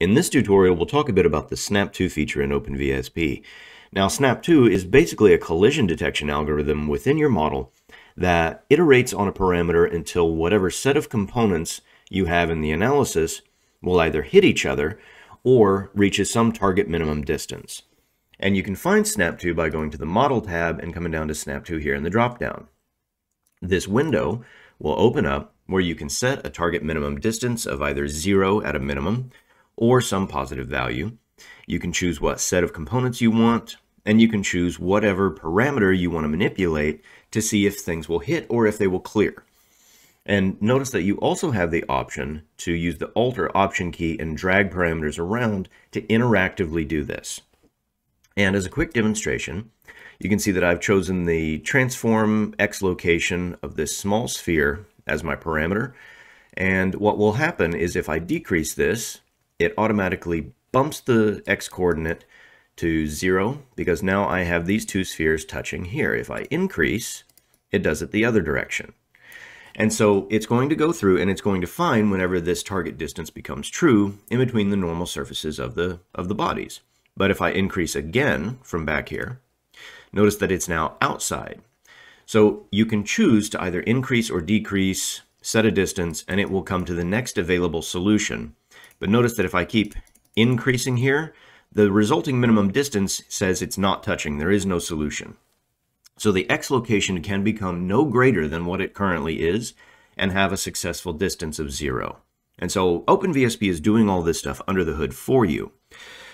In this tutorial, we'll talk a bit about the Snap-To feature in OpenVSP. Now, Snap-To is basically a collision detection algorithm within your model that iterates on a parameter until whatever set of components you have in the analysis will either hit each other or reaches some target minimum distance. And you can find Snap-To by going to the Model tab and coming down to Snap-To here in the drop-down. This window will open up where you can set a target minimum distance of either 0 at a minimum or some positive value. You can choose what set of components you want, and you can choose whatever parameter you want to manipulate to see if things will hit or if they will clear. And notice that you also have the option to use the Alt or Option key and drag parameters around to interactively do this. And as a quick demonstration, you can see that I've chosen the transform X location of this small sphere as my parameter. And what will happen is if I decrease this, it automatically bumps the X coordinate to 0 because now I have these two spheres touching here. If I increase, it does it the other direction. And so it's going to go through and it's going to find whenever this target distance becomes true in between the normal surfaces of the bodies. But if I increase again from back here, notice that it's now outside. So you can choose to either increase or decrease, set a distance, and it will come to the next available solution. But notice that if I keep increasing here, the resulting minimum distance says it's not touching. There is no solution. So the X location can become no greater than what it currently is and have a successful distance of 0. And so OpenVSP is doing all this stuff under the hood for you.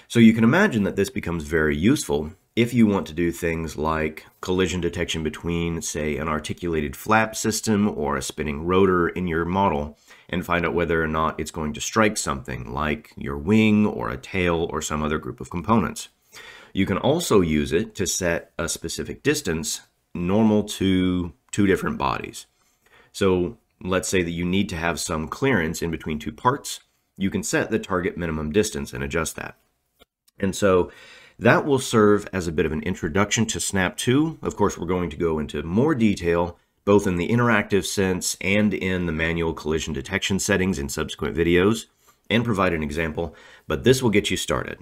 So you can imagine that this becomes very useful if you want to do things like collision detection between, say, an articulated flap system or a spinning rotor in your model and find out whether or not it's going to strike something like your wing or a tail or some other group of components. You can also use it to set a specific distance normal to two different bodies. So let's say that you need to have some clearance in between two parts. You can set the target minimum distance and adjust that. And so that will serve as a bit of an introduction to Snap-To. Of course, we're going to go into more detail, both in the interactive sense and in the manual collision detection settings in subsequent videos, and provide an example, but this will get you started.